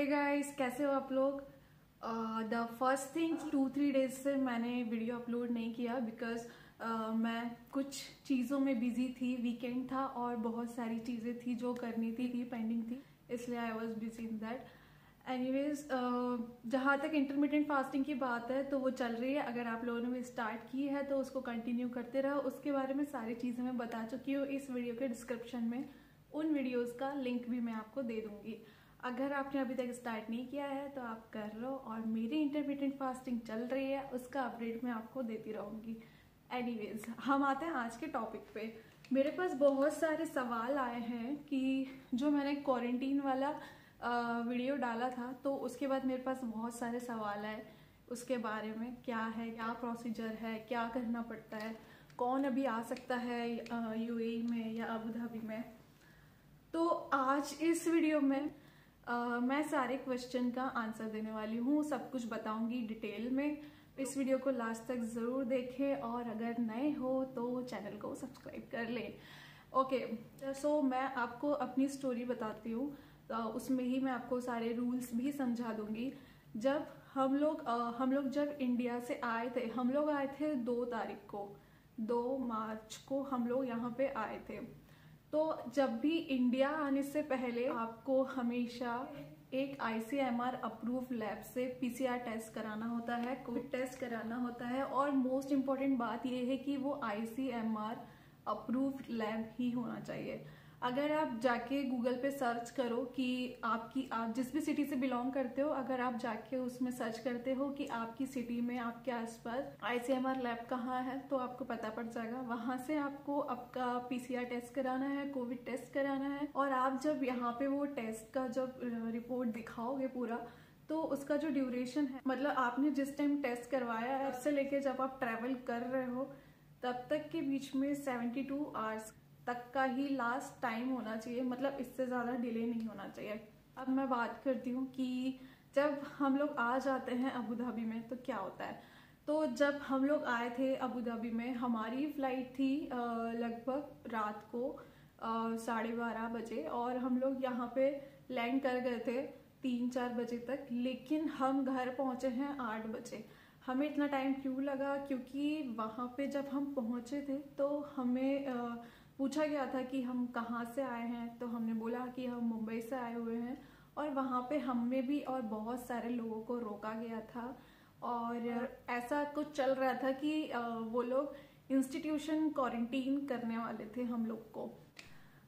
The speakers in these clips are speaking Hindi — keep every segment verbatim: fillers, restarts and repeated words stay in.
हे गाइस, कैसे हो आप लोग? The first thing, two three days से मैंने वीडियो अपलोड नहीं किया बिकॉज uh, मैं कुछ चीज़ों में बिजी थी। वीकेंड था और बहुत सारी चीज़ें थी जो करनी थी थी पेंडिंग थी, इसलिए I was busy in that. Anyways, जहाँ तक इंटरमिटेंट फास्टिंग की बात है तो वो चल रही है। अगर आप लोगों ने भी स्टार्ट की है तो उसको कंटिन्यू करते रहो। उसके बारे में सारी चीज़ें मैं बता चुकी हूँ इस वीडियो के डिस्क्रिप्शन में। उन वीडियोज़ का लिंक भी मैं आपको दे दूँगी। अगर आपने अभी तक स्टार्ट नहीं किया है तो आप कर लो। और मेरी इंटरमिटेंट फास्टिंग चल रही है, उसका अपडेट मैं आपको देती रहूँगी। एनीवेज, हम आते हैं आज के टॉपिक पे। मेरे पास बहुत सारे सवाल आए हैं कि जो मैंने क्वारंटीन वाला वीडियो डाला था तो उसके बाद मेरे पास बहुत सारे सवाल आए उसके बारे में। क्या है, क्या प्रोसीजर है, क्या करना पड़ता है, कौन अभी आ सकता है यूएई में या अबू धाबी में। तो आज इस वीडियो में Uh, मैं सारे क्वेश्चन का आंसर देने वाली हूँ, सब कुछ बताऊंगी डिटेल में। इस वीडियो को लास्ट तक ज़रूर देखें और अगर नए हो तो चैनल को सब्सक्राइब कर लें। ओके, सो मैं आपको अपनी स्टोरी बताती हूँ, तो उसमें ही मैं आपको सारे रूल्स भी समझा दूँगी। जब हम लोग uh, हम लोग जब इंडिया से आए थे, हम लोग आए थे दो तारीख को, दो मार्च को हम लोग यहाँ पे आए थे। तो जब भी इंडिया आने से पहले आपको हमेशा एक I C M R approve lab से पी सी आर टेस्ट कराना होता है, कोविड टेस्ट कराना होता है। और मोस्ट इम्पॉर्टेंट बात यह है कि वो I C M R approve lab ही होना चाहिए। अगर आप जाके गूगल पे सर्च करो कि आपकी, आप जिस भी सिटी से बिलोंग करते हो, अगर आप जाके उसमें सर्च करते हो कि आपकी सिटी में, आपके आसपास I C M R lab कहाँ है, तो आपको पता पड़ जाएगा। वहाँ से आपको आपका पी सी आर टेस्ट कराना है, कोविड टेस्ट कराना है। और आप जब यहाँ पे वो टेस्ट का जब रिपोर्ट दिखाओगे पूरा, तो उसका जो ड्यूरेशन है, मतलब आपने जिस टाइम टेस्ट करवाया है उससे लेके जब आप ट्रैवल कर रहे हो तब तक के बीच में सेवेंटी टू आवर्स तक का ही लास्ट टाइम होना चाहिए, मतलब इससे ज़्यादा डिले नहीं होना चाहिए। अब मैं बात करती हूँ कि जब हम लोग आ जाते हैं अबू धाबी में तो क्या होता है। तो जब हम लोग आए थे अबू धाबी में, हमारी फ़्लाइट थी लगभग रात को साढ़े बारह बजे और हम लोग यहाँ पे लैंड कर गए थे तीन चार बजे तक, लेकिन हम घर पहुँचे हैं आठ बजे। हमें इतना टाइम क्यों लगा? क्योंकि वहाँ पे जब हम पहुँचे थे तो हमें आ, पूछा गया था कि हम कहाँ से आए हैं, तो हमने बोला कि हम मुंबई से आए हुए हैं। और वहाँ पे हमें भी और बहुत सारे लोगों को रोका गया था और ऐसा कुछ चल रहा था कि वो लोग इंस्टीट्यूशन क्वारंटीन करने वाले थे हम लोग को।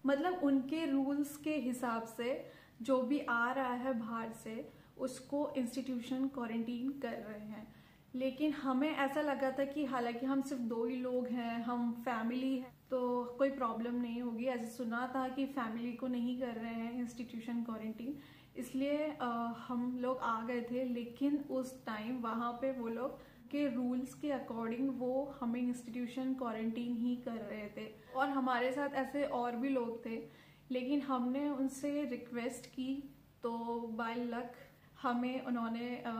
मतलब उनके रूल्स के हिसाब से जो भी आ रहा है बाहर से उसको इंस्टीट्यूशन क्वारंटीन कर रहे हैं। लेकिन हमें ऐसा लगा था कि हालांकि हम सिर्फ दो ही लोग हैं, हम फैमिली हैं तो कोई प्रॉब्लम नहीं होगी। ऐसा सुना था कि फैमिली को नहीं कर रहे हैं इंस्टीट्यूशन क्वारंटीन, इसलिए आ, हम लोग आ गए थे। लेकिन उस टाइम वहाँ पे वो लोग के रूल्स के अकॉर्डिंग वो हमें इंस्टीट्यूशन क्वारंटीन ही कर रहे थे। और हमारे साथ ऐसे और भी लोग थे, लेकिन हमने उनसे रिक्वेस्ट की तो बाय लक हमें उन्होंने आ,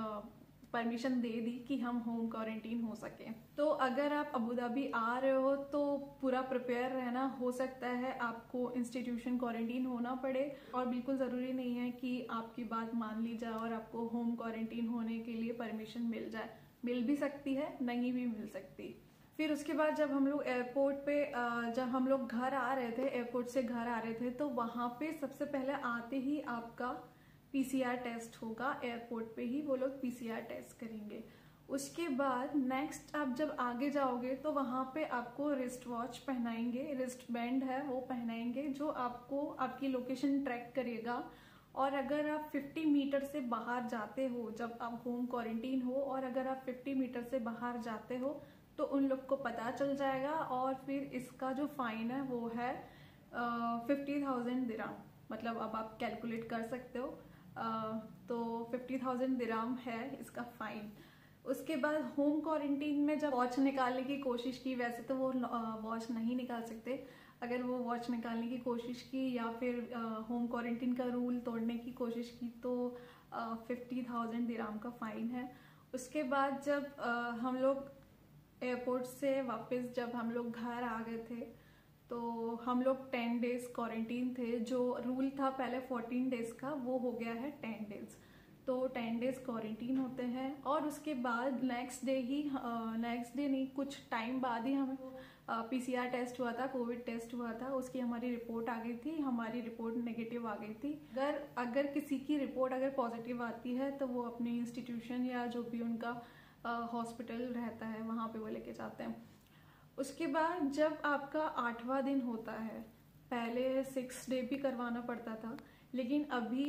परमिशन दे दी कि हम होम क्वारंटीन हो सकें। तो अगर आप अबू धाबी आ रहे हो तो पूरा प्रिपेयर रहना। हो सकता है आपको इंस्टीट्यूशन क्वारंटीन होना पड़े और बिल्कुल ज़रूरी नहीं है कि आपकी बात मान ली जाए और आपको होम क्वारंटीन होने के लिए परमिशन मिल जाए। मिल भी सकती है, नहीं भी मिल सकती। फिर उसके बाद जब हम लोग एयरपोर्ट पे, जब हम लोग घर आ रहे थे, एयरपोर्ट से घर आ रहे थे, तो वहाँ पर सबसे पहले आते ही आपका पी सी आर टेस्ट होगा। एयरपोर्ट पे ही वो लोग पी सी आर टेस्ट करेंगे। उसके बाद नेक्स्ट आप जब आगे जाओगे तो वहाँ पे आपको रिस्ट वॉच पहनाएंगे, रिस्ट बैंड है वो पहनाएंगे जो आपको आपकी लोकेशन ट्रैक करेगा। और अगर आप पचास मीटर से बाहर जाते हो, जब आप होम क्वारंटीन हो और अगर आप पचास मीटर से बाहर जाते हो तो उन लोग को पता चल जाएगा। और फिर इसका जो फाइन है वो है फिफ्टी थाउजेंड दिराम, मतलब अब आप कैलकुलेट कर सकते हो। Uh, तो फिफ्टी थाउजेंड दिराम है इसका फाइन। उसके बाद होम क्वारंटीन में जब वॉच निकालने की कोशिश की, वैसे तो वो वॉच नहीं निकाल सकते, अगर वो वॉच निकालने की कोशिश की या फिर होम क्वारंटीन का रूल तोड़ने की कोशिश की तो फिफ्टी थाउजेंड दिराम का फाइन है। उसके बाद जब uh, हम लोग एयरपोर्ट से वापस जब हम लोग घर आ गए थे तो हम लोग टेन डेज क्वारंटीन थे। जो रूल था पहले फोर्टीन डेज का वो हो गया है टेन डेज। तो टेन डेज क्वारंटीन होते हैं और उसके बाद नेक्स्ट डे ही नेक्स्ट डे नहीं कुछ टाइम बाद ही हमें पीसीआर टेस्ट हुआ था, कोविड टेस्ट हुआ था, उसकी हमारी रिपोर्ट आ गई थी। हमारी रिपोर्ट नेगेटिव आ गई थी। अगर अगर किसी की रिपोर्ट अगर पॉजिटिव आती है तो वो अपने इंस्टीट्यूशन या जो भी उनका हॉस्पिटल रहता है वहाँ पे वो लेके जाते हैं। उसके बाद जब आपका आठवां दिन होता है, पहले सिक्स डे भी करवाना पड़ता था, लेकिन अभी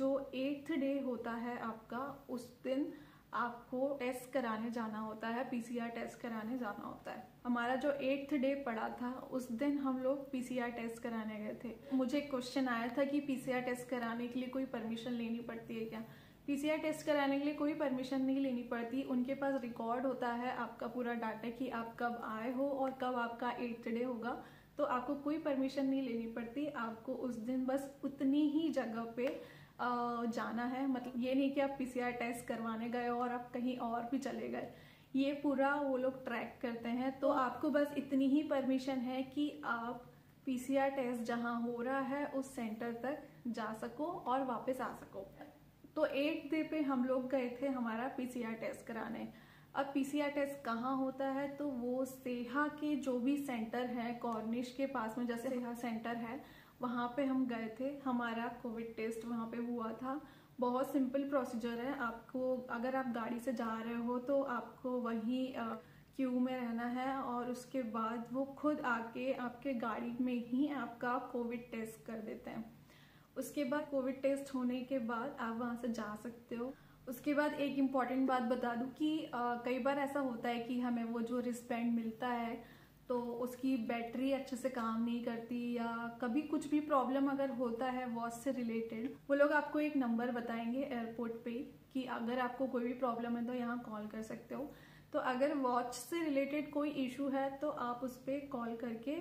जो एट्थ डे होता है आपका, उस दिन आपको टेस्ट कराने जाना होता है, पीसीआर टेस्ट कराने जाना होता है। हमारा जो एट्थ डे पड़ा था उस दिन हम लोग पीसीआर टेस्ट कराने गए थे। मुझे क्वेश्चन आया था कि पीसीआर टेस्ट कराने के लिए कोई परमिशन लेनी पड़ती है क्या? पीसीआर टेस्ट कराने के लिए कोई परमिशन नहीं लेनी पड़ती। उनके पास रिकॉर्ड होता है आपका पूरा डाटा कि आप कब आए हो और कब आपका एट्थ डे होगा। तो आपको कोई परमिशन नहीं लेनी पड़ती। आपको उस दिन बस उतनी ही जगह पे जाना है। मतलब ये नहीं कि आप पीसीआर टेस्ट करवाने गए और आप कहीं और भी चले गए, ये पूरा वो लोग ट्रैक करते हैं। तो आपको बस इतनी ही परमिशन है कि आप पीसीआर टेस्ट जहाँ हो रहा है उस सेंटर तक जा सको और वापस आ सको। तो एट डे पे हम लोग गए थे हमारा पीसीआर टेस्ट कराने। अब पीसीआर टेस्ट कहाँ होता है तो वो सेहा के जो भी सेंटर है, कॉर्निश के पास में जैसे सेहा सेंटर है वहाँ पे हम गए थे। हमारा कोविड टेस्ट वहाँ पे हुआ था। बहुत सिंपल प्रोसीजर है। आपको अगर आप गाड़ी से जा रहे हो तो आपको वहीं क्यू में रहना है और उसके बाद वो खुद आके आपके गाड़ी में ही आपका कोविड टेस्ट कर देते हैं। उसके बाद कोविड टेस्ट होने के बाद आप वहाँ से जा सकते हो। उसके बाद एक इम्पॉर्टेंट बात बता दूं कि आ, कई बार ऐसा होता है कि हमें वो जो रिस्ट बैंड मिलता है तो उसकी बैटरी अच्छे से काम नहीं करती या कभी कुछ भी प्रॉब्लम अगर होता है वॉच से रिलेटेड, वो लोग आपको एक नंबर बताएंगे एयरपोर्ट पे कि अगर आपको कोई भी प्रॉब्लम है तो यहाँ कॉल कर सकते हो। तो अगर वॉच से रिलेटेड कोई इशू है तो आप उस पर कॉल करके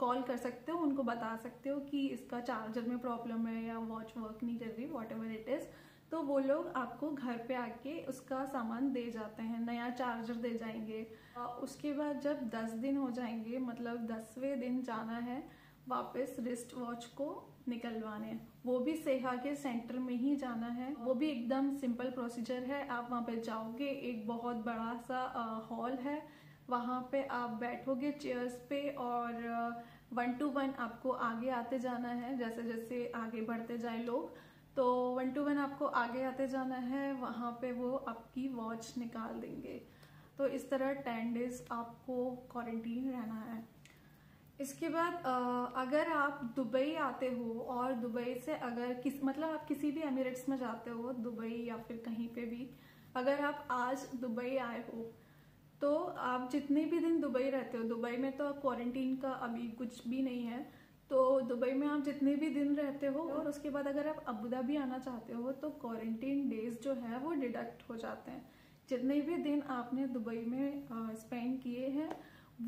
कॉल कर सकते हो, उनको बता सकते हो कि इसका चार्जर में प्रॉब्लम है या वॉच वर्क नहीं कर रही, वॉट एवर इट इज़। तो वो लोग आपको घर पे आके उसका सामान दे जाते हैं, नया चार्जर दे जाएंगे। उसके बाद जब दस दिन हो जाएंगे, मतलब दसवें दिन जाना है वापस रिस्ट वॉच को निकलवाने। वो भी सेहा के सेंटर में ही जाना है। वो भी एकदम सिंपल प्रोसीजर है। आप वहाँ पे जाओगे, एक बहुत बड़ा सा हॉल है, वहाँ पे आप बैठोगे चेयर्स पे और वन टू वन आपको आगे आते जाना है। जैसे जैसे आगे बढ़ते जाए लोग तो वन टू वन आपको आगे आते जाना है। वहाँ पे वो आपकी वॉच निकाल देंगे। तो इस तरह टेन डेज आपको क्वारंटीन रहना है। इसके बाद अगर आप दुबई आते हो और दुबई से अगर किस मतलब आप किसी भी एमिरेट्स में जाते हो, दुबई या फिर कहीं पे भी, अगर आप आज दुबई आए हो तो आप जितने भी दिन दुबई रहते हो, दुबई में तो क्वारंटीन का अभी कुछ भी नहीं है, तो दुबई में आप जितने भी दिन रहते हो और उसके बाद अगर आप अबू धाबी आना चाहते हो तो क्वारंटीन डेज जो है वो डिडक्ट हो जाते हैं। जितने भी दिन आपने दुबई में स्पेंड किए हैं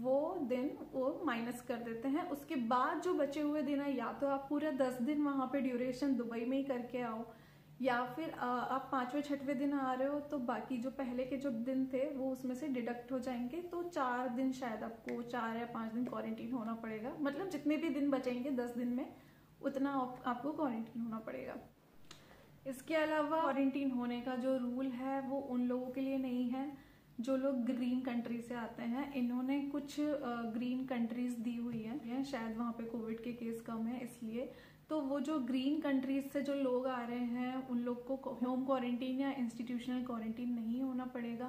वो दिन वो माइनस कर देते हैं। उसके बाद जो बचे हुए दिन है, या तो आप पूरा दस दिन वहाँ पे ड्यूरेशन दुबई में ही करके आओ या फिर आप पाँचवें छठवें दिन आ रहे हो तो बाकी जो पहले के जो दिन थे वो उसमें से डिडक्ट हो जाएंगे। तो चार दिन शायद आपको चार या पाँच दिन क्वारंटीन होना पड़ेगा। मतलब जितने भी दिन बचेंगे दस दिन में उतना आप, आपको क्वारंटीन होना पड़ेगा। इसके अलावा क्वारंटीन होने का जो रूल है वो उन लोगों के लिए नहीं है जो लोग ग्रीन कंट्री से आते हैं। इन्होंने कुछ ग्रीन कंट्रीज दी हुई है, शायद वहाँ पे कोविड के केस कम है इसलिए। तो वो जो ग्रीन कंट्रीज से जो लोग आ रहे हैं उन लोग को होम क्वारंटीन या इंस्टीट्यूशनल क्वारंटीन नहीं होना पड़ेगा।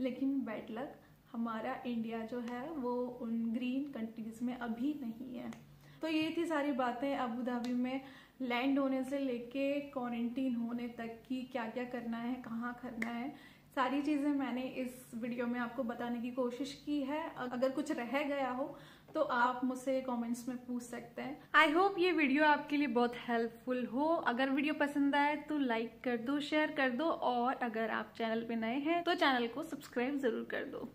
लेकिन बैड लक, हमारा इंडिया जो है वो उन ग्रीन कंट्रीज में अभी नहीं है। तो ये थी सारी बातें अबू धाबी में लैंड होने से लेके क्वारंटीन होने तक की क्या क्या करना है, कहाँ करना है, सारी चीज़ें मैंने इस वीडियो में आपको बताने की कोशिश की है। अगर कुछ रह गया हो तो आप मुझसे कमेंट्स में पूछ सकते हैं। आई होप ये वीडियो आपके लिए बहुत हेल्पफुल हो। अगर वीडियो पसंद आए तो लाइक कर दो, शेयर कर दो और अगर आप चैनल पे नए हैं तो चैनल को सब्सक्राइब जरूर कर दो।